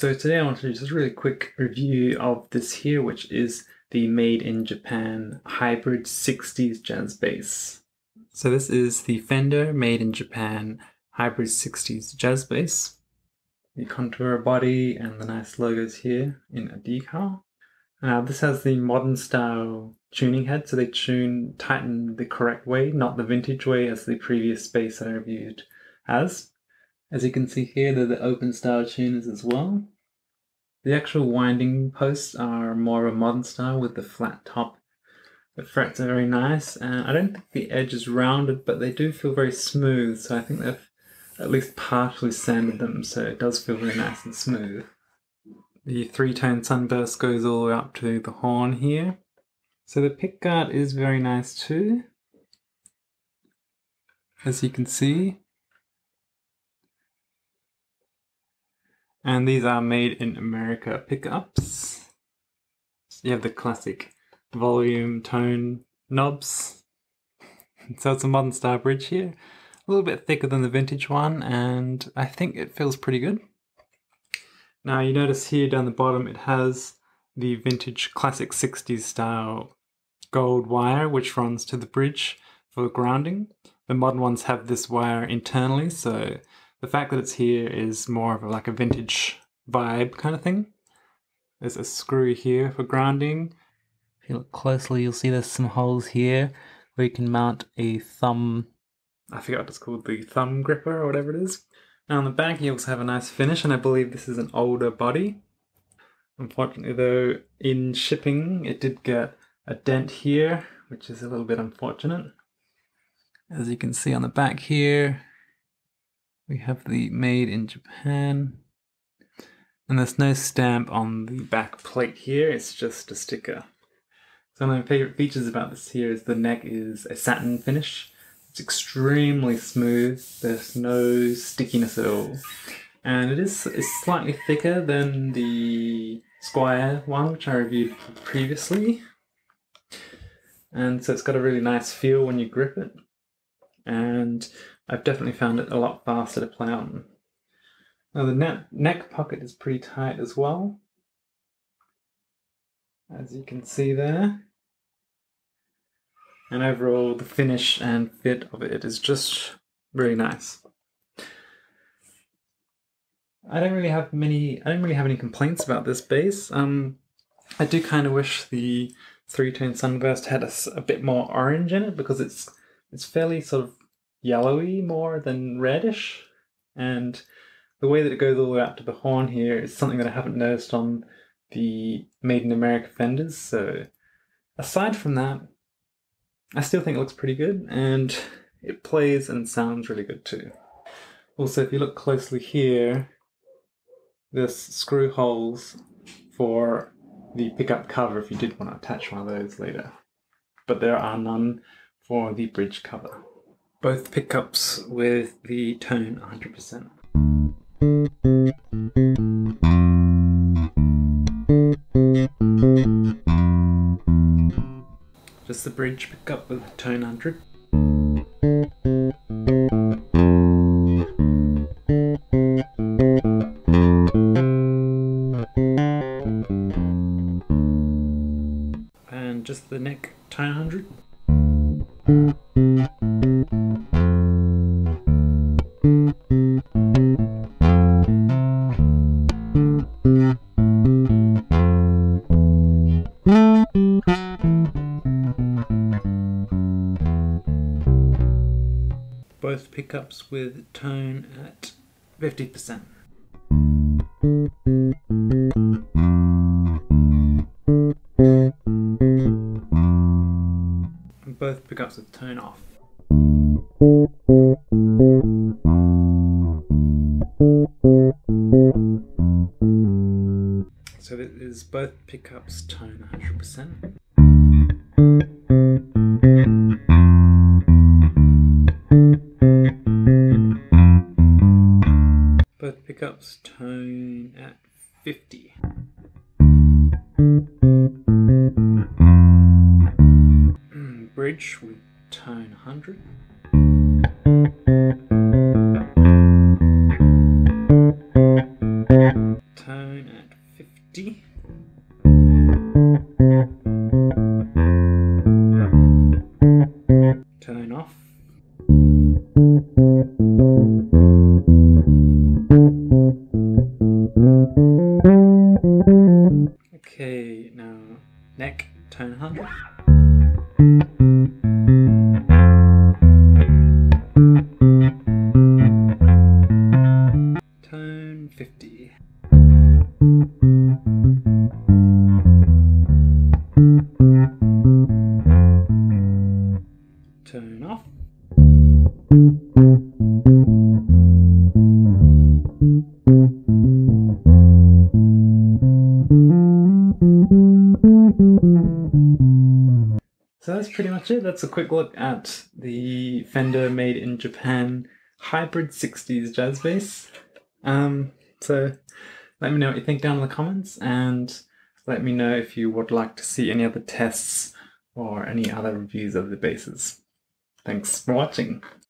So today I want to do just a really quick review of this here, which is the Made in Japan Hybrid 60s Jazz Bass. So this is the Fender Made in Japan Hybrid 60s Jazz Bass. The contour body and the nice logos here in a decal. This has the modern style tuning head, so they tighten the correct way, not the vintage way as the previous bass I reviewed as. As you can see here, they're the open style tuners as well. The actual winding posts are more of a modern style with the flat top. The frets are very nice, and I don't think the edge is rounded, but they do feel very smooth, so I think they've at least partially sanded them, so it does feel very nice and smooth. The three-tone sunburst goes all the way up to the horn here. So the pickguard is very nice too, as you can see. And these are Made in America pickups. You have the classic volume, tone, knobs. So it's a modern style bridge here. A little bit thicker than the vintage one, and I think it feels pretty good. Now you notice here down the bottom it has the vintage classic 60s style gold wire which runs to the bridge for grounding. The modern ones have this wire internally, so the fact that it's here is more of like a vintage vibe kind of thing. There's a screw here for grounding. If you look closely, you'll see there's some holes here where you can mount a thumb, I forget what it's called, the thumb gripper or whatever it is. Now on the back you also have a nice finish, and I believe this is an older body. Unfortunately though, in shipping it did get a dent here, which is a little bit unfortunate. As you can see on the back here, we have the Made in Japan, and there's no stamp on the back plate here, it's just a sticker. So one of my favourite features about this here is the neck is a satin finish. It's extremely smooth, there's no stickiness at all. And it's slightly thicker than the Squire one, which I reviewed previously. And so it's got a really nice feel when you grip it. And I've definitely found it a lot faster to play on. Now the neck pocket is pretty tight as well, as you can see there. And overall the finish and fit of it is just really nice. I don't really have any complaints about this bass. I do kind of wish the three-tone sunburst had a bit more orange in it, because it's fairly sort of yellowy more than reddish, and the way that it goes all the way up to the horn here is something that I haven't noticed on the Made in America Fenders. So aside from that, I still think it looks pretty good, and it plays and sounds really good too. Also, if you look closely here, there's screw holes for the pickup cover if you did want to attach one of those later, but there are none for the bridge cover. Both pickups with the tone 100%. Just the bridge pickup with the tone 100. And just the neck tone 100. Both pickups with tone at 50%. And both pickups with tone off. So that is both pickups tone 100%. Both pickups tone at 50. Bridge with tone 100. Tone turn off. So that's pretty much it. That's a quick look at the Fender Made in Japan Hybrid 60s Jazz Bass. So let me know what you think down in the comments, and let me know if you would like to see any other tests or any other reviews of the basses. Thanks for watching.